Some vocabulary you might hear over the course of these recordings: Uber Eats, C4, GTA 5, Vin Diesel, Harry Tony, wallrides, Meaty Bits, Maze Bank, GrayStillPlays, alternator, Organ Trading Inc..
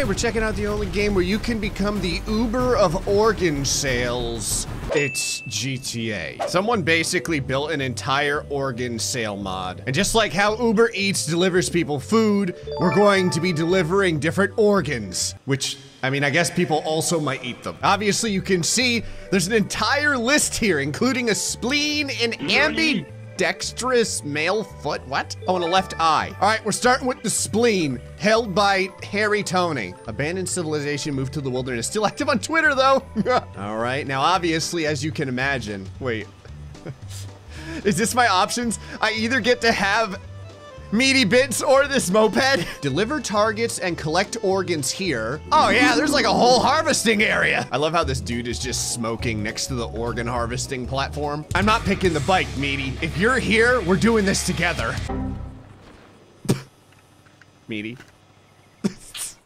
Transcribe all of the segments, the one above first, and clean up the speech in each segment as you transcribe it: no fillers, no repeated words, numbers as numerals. Alright, we're checking out the only game where you can become the Uber of organ sales. It's GTA. Someone basically built an entire organ sale mod. And just like how Uber Eats delivers people food, we're going to be delivering different organs, which, I mean, I guess people also might eat them. Obviously, you can see there's an entire list here, including a spleen and ambidextrous male foot, what? Oh, and a left eye. All right, we're starting with the spleen, held by Harry Tony. Abandoned civilization, moved to the wilderness. Still active on Twitter, though. All right, now obviously, as you can imagine, wait, is this my options? I either get to have Meaty Bits or this moped. Deliver targets and collect organs here. Oh yeah, there's like a whole harvesting area. I love how this dude is just smoking next to the organ harvesting platform. I'm not picking the bike, Meaty. If you're here, we're doing this together. Meaty.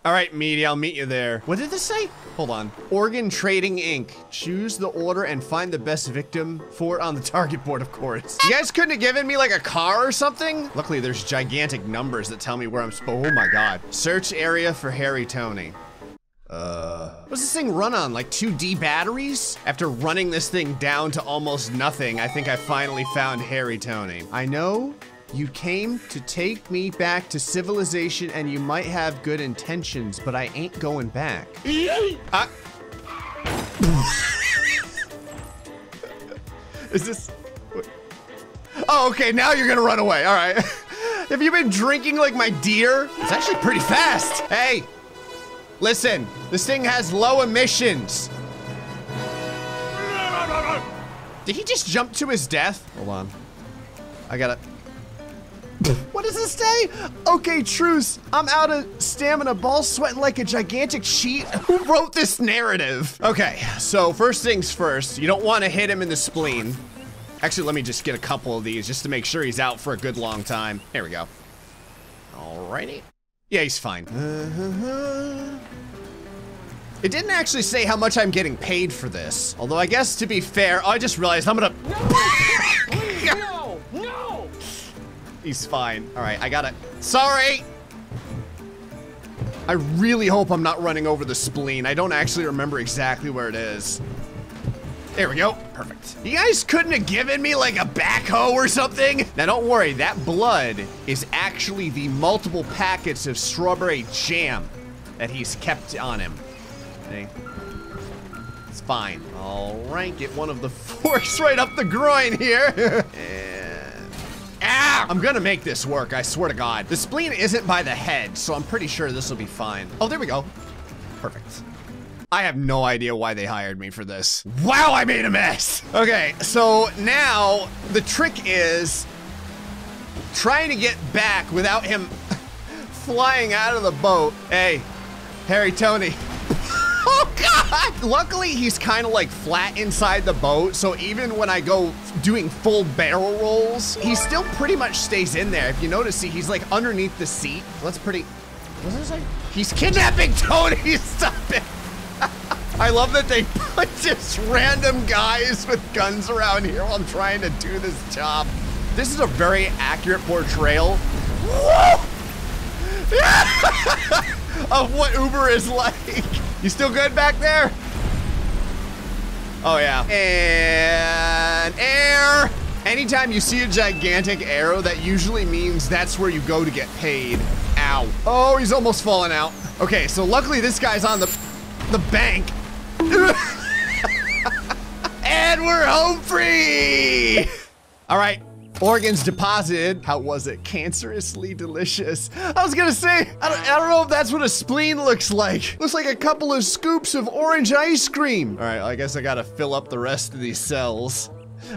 All right, Meaty, I'll meet you there. What did this say? Hold on. Organ Trading Inc. Choose the order and find the best victim for it on the target board, of course. You guys couldn't have given me like a car or something? Luckily, there's gigantic numbers that tell me where I'm supposed. Oh my God. Search area for Harry Tony. What's this thing run on? Like 2D batteries? After running this thing down to almost nothing, I think I finally found Harry Tony. I know. You came to take me back to civilization and you might have good intentions, but I ain't going back. Is this? Oh, okay, now you're gonna run away, all right. Have you been drinking like my deer? It's actually pretty fast. Hey, listen, this thing has low emissions. Did he just jump to his death? Hold on, I gotta. What does this say? Okay, truce. I'm out of stamina, ball sweating like a gigantic cheat. Who wrote this narrative? Okay, so first things first, you don't want to hit him in the spleen. Actually, let me just get a couple of these just to make sure he's out for a good long time. There we go. Alrighty. Yeah, he's fine. It didn't actually say how much I'm getting paid for this. Although I guess to be fair, I just realized I'm gonna- No! He's fine. All right, I got it. Sorry. I really hope I'm not running over the spleen. I don't actually remember exactly where it is. There we go. Perfect. You guys couldn't have given me like a backhoe or something? Now don't worry, that blood is actually the multiple packets of strawberry jam that he's kept on him. Okay. It's fine. All right, get one of the forks right up the groin here. Ow! I'm gonna make this work, I swear to God. The spleen isn't by the head, so I'm pretty sure this will be fine. Oh, there we go. Perfect. I have no idea why they hired me for this. Wow, I made a mess. Okay, so now the trick is trying to get back without him flying out of the boat. Hey, Harry Tony. Oh God! Luckily, he's kind of like flat inside the boat, so even when I go doing full barrel rolls, he still pretty much stays in there. If you notice, see, he's like underneath the seat. That's pretty, what was I saying? He's kidnapping Tony, stop it. I love that they put just random guys with guns around here while I'm trying to do this job. This is a very accurate portrayal. Whoa! Of what Uber is like. You still good back there? Oh yeah. And air. Anytime you see a gigantic arrow, that usually means that's where you go to get paid. Ow. Oh, he's almost falling out. Okay, so luckily this guy's on the bank. And we're home free. All right. Organs deposited. How was it? Cancerously delicious. I was gonna say, I don't know if that's what a spleen looks like. Looks like a couple of scoops of orange ice cream. All right, I guess I gotta fill up the rest of these cells.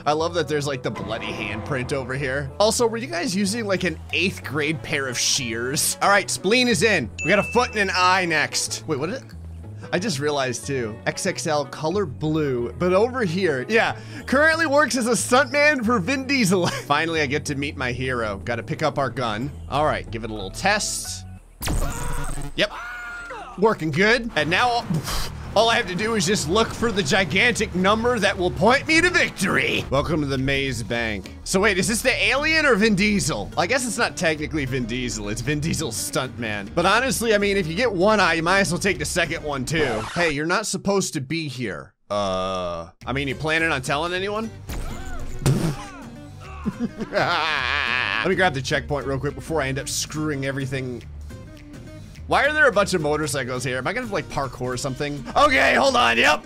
I love that there's like the bloody handprint over here. Also, were you guys using like an 8th grade pair of shears? All right, spleen is in. We got a foot and an eye next. Wait, what is it? I just realized too, XXL color blue, but over here, yeah, currently works as a stuntman for Vin Diesel. Finally, I get to meet my hero. Got to pick up our gun. All right, give it a little test. Yep, working good. And now, All I have to do is just look for the gigantic number that will point me to victory. Welcome to the Maze Bank. So wait, is this the alien or Vin Diesel? I guess it's not technically Vin Diesel, it's Vin Diesel's stuntman. But honestly, I mean, if you get one eye, you might as well take the second one too. Hey, you're not supposed to be here. I mean, you planning on telling anyone? Let me grab the checkpoint real quick before I end up screwing everything. Why are there a bunch of motorcycles here? Am I gonna like parkour or something? Okay, hold on, yep.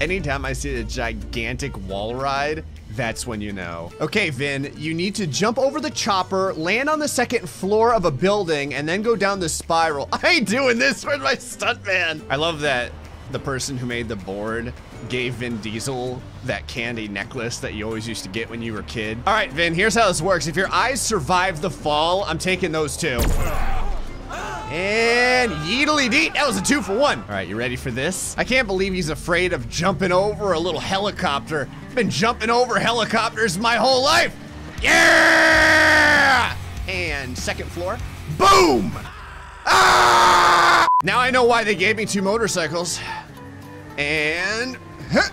Anytime I see a gigantic wall ride, that's when you know. Okay, Vin, you need to jump over the chopper, land on the second floor of a building, and then go down the spiral. I ain't doing this with my stuntman. I love that the person who made the board gave Vin Diesel that candy necklace that you always used to get when you were a kid. All right, Vin, here's how this works. If your eyes survive the fall, I'm taking those two. And yeetily deet, that was a 2-for-1. All right, you ready for this? I can't believe he's afraid of jumping over a little helicopter. I've been jumping over helicopters my whole life. Yeah! And second floor, boom! Ah! Now I know why they gave me two motorcycles. And, huh.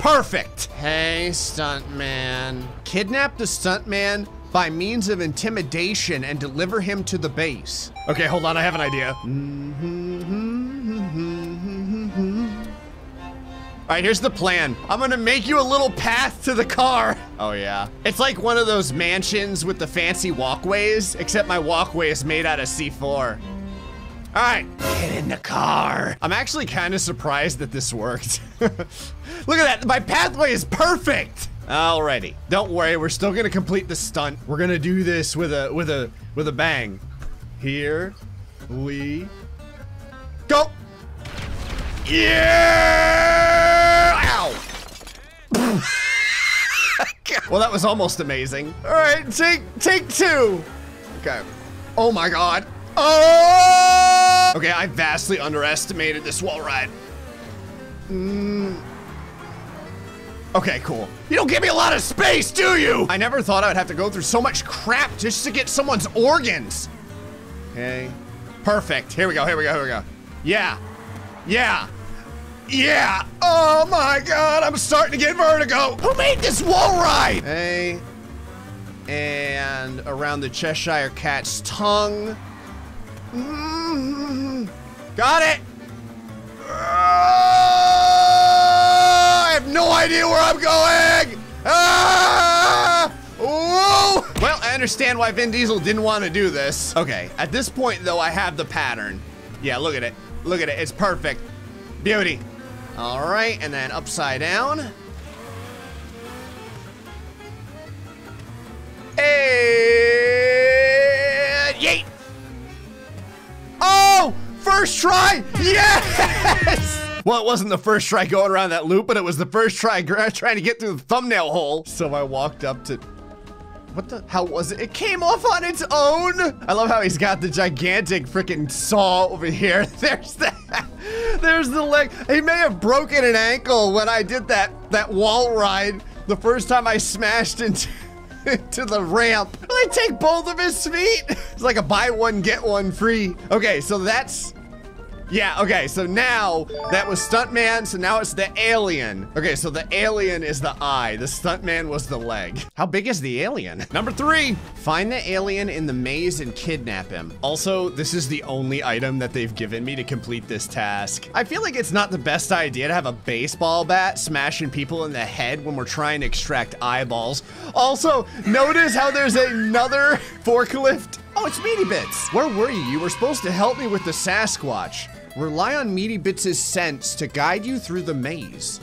Perfect. Hey, stuntman. Kidnap the stuntman by means of intimidation and deliver him to the base. Okay, hold on, I have an idea. All right, here's the plan. I'm gonna make you a little path to the car. Oh yeah. It's like one of those mansions with the fancy walkways, except my walkway is made out of C4. All right, get in the car. I'm actually kind of surprised that this worked. Look at that, my pathway is perfect. Alrighty, don't worry, we're still gonna complete the stunt. We're gonna do this with a bang. Here we go. Yeah! Ow! Well, that was almost amazing. All right, take two. Okay. Oh my God. Oh! Okay, I vastly underestimated this wall ride. Okay, cool. You don't give me a lot of space, do you? I never thought I would have to go through so much crap just to get someone's organs. Okay, perfect. Here we go, here we go, here we go. Yeah, yeah, yeah. Oh my God, I'm starting to get vertigo. Who made this wall ride? Hey, and around the Cheshire Cat's tongue. Got it. I have no idea where I'm going. Whoa. Well, I understand why Vin Diesel didn't want to do this. Okay, at this point though, I have the pattern. Yeah, look at it. Look at it, it's perfect. Beauty. All right, and then upside down. And yeet. Oh, first try, yes! Well, it wasn't the first try going around that loop, but it was the first try trying to get through the thumbnail hole. So I walked up to, what the, how was it? It came off on its own. I love how he's got the gigantic freaking saw over here. There's the leg. He may have broken an ankle when I did that wall ride the first time I smashed into the ramp. Will they take both of his feet? It's like a buy one, get one free. Okay, so that's, yeah, okay, so now that was stuntman, so now it's the alien. Okay, so the alien is the eye, the stuntman was the leg. How big is the alien? Number three, find the alien in the maze and kidnap him. Also, this is the only item that they've given me to complete this task. I feel like it's not the best idea to have a baseball bat smashing people in the head when we're trying to extract eyeballs. Also, notice how there's another forklift. Oh, it's Meaty Bits. Where were you? You were supposed to help me with the Sasquatch. Rely on Meaty Bits' sense to guide you through the maze.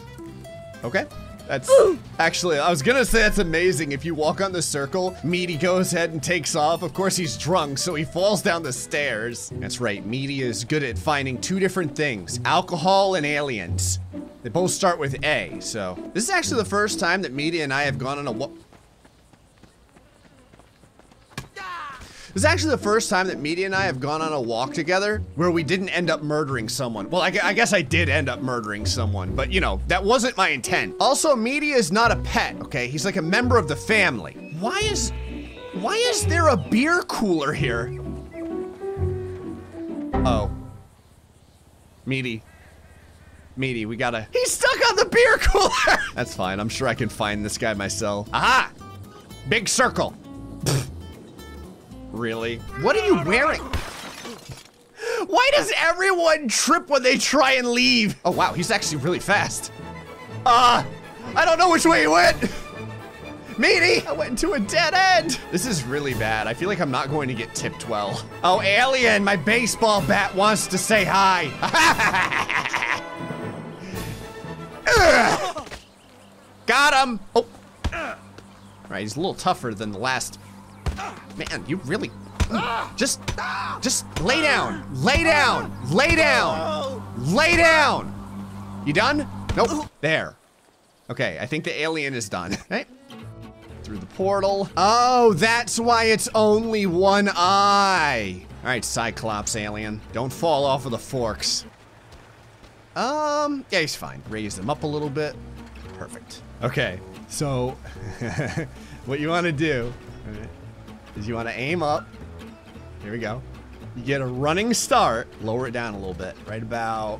Okay, that's, ooh. Actually, I was gonna say that's amazing. If you walk on the circle, Meaty goes ahead and takes off. Of course, he's drunk, so he falls down the stairs. That's right, Meaty is good at finding two different things, alcohol and aliens. They both start with A, so. This is actually the first time that Meaty and I have gone on a, walk together where we didn't end up murdering someone. Well, I guess I did end up murdering someone, but you know, that wasn't my intent. Also, Meaty is not a pet, okay? He's like a member of the family. Why is there a beer cooler here? Oh. Meaty. Meaty, we gotta... He's stuck on the beer cooler! That's fine. I'm sure I can find this guy myself. Aha! Big circle. Really? What are you wearing? Why does everyone trip when they try and leave? Oh, wow. He's actually really fast. I don't know which way he went. Meaty, I went to a dead end. This is really bad. I feel like I'm not going to get tipped well. Oh, alien, my baseball bat wants to say hi. Got him. Oh. All right, he's a little tougher than the last. Man, you really... Just lay down. Lay down. Lay down. Lay down. You done? Nope. There. Okay, I think the alien is done. Right? Through the portal. Oh, that's why it's only one eye. All right, Cyclops alien. Don't fall off of the forks. Yeah, he's fine. Raise them up a little bit. Perfect. Okay, so what you want to do is you want to aim up. Here we go. You get a running start. Lower it down a little bit. Right about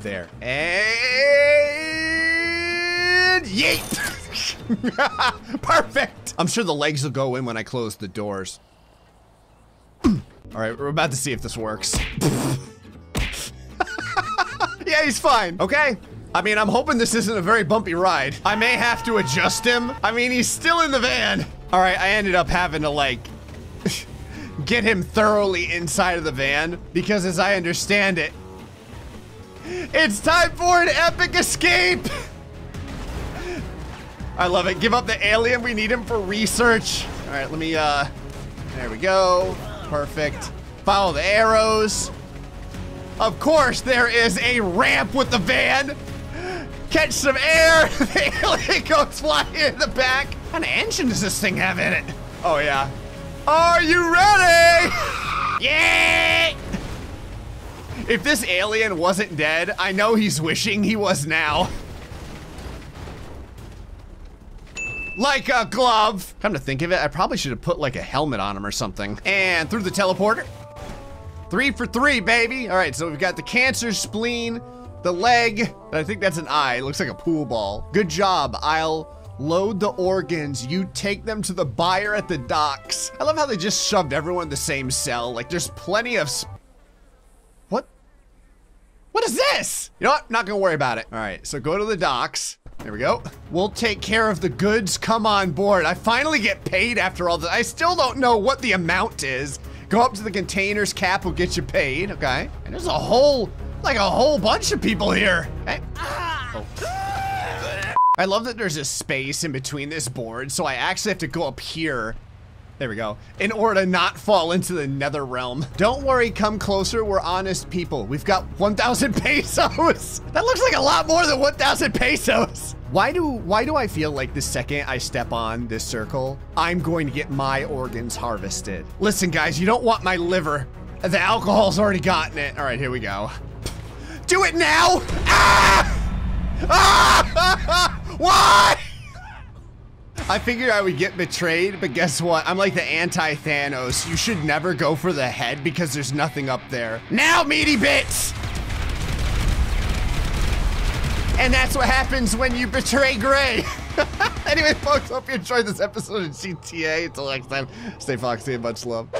there. And yeet! Perfect! I'm sure the legs will go in when I close the doors. All right, we're about to see if this works. Yeah, he's fine. Okay. I mean, I'm hoping this isn't a very bumpy ride. I may have to adjust him. I mean, he's still in the van. All right, I ended up having to, like, get him thoroughly inside of the van because, as I understand it, it's time for an epic escape. I love it. Give up the alien. We need him for research. All right, let me, there we go. Perfect. Follow the arrows. Of course, there is a ramp with the van. Catch some air. The alien goes flying in the back. What kind of engine does this thing have in it? Oh, yeah. Are you ready? Yeah! If this alien wasn't dead, I know he's wishing he was now. Like a glove. Come to think of it, I probably should have put like a helmet on him or something. And through the teleporter. 3 for 3, baby. All right, so we've got the cancer, spleen, the leg, and I think that's an eye. It looks like a pool ball. Good job. I'll load the organs. You take them to the buyer at the docks. I love how they just shoved everyone in the same cell. Like there's plenty of... What is this? You know what? Not gonna worry about it. All right, so go to the docks. There we go. We'll take care of the goods. Come on board. I finally get paid after all this. I still don't know what the amount is. Go up to the containers. Cap will get you paid. Okay. And there's a whole, like a whole bunch of people here. Okay. Oh. I love that there's a space in between this board. So I actually have to go up here. There we go. In order to not fall into the nether realm. Don't worry, come closer. We're honest people. We've got 1,000 pesos. That looks like a lot more than 1,000 pesos. Why do I feel like the second I step on this circle, I'm going to get my organs harvested? Listen, guys, you don't want my liver. The alcohol's already gotten it. All right, here we go. Do it now. Ah! Ah! Why? I figured I would get betrayed, but guess what? I'm like the anti-Thanos. You should never go for the head because there's nothing up there. Now, Meaty Bits! And that's what happens when you betray Gray. Anyway, folks, hope you enjoyed this episode of GTA. Until next time, stay foxy and much love.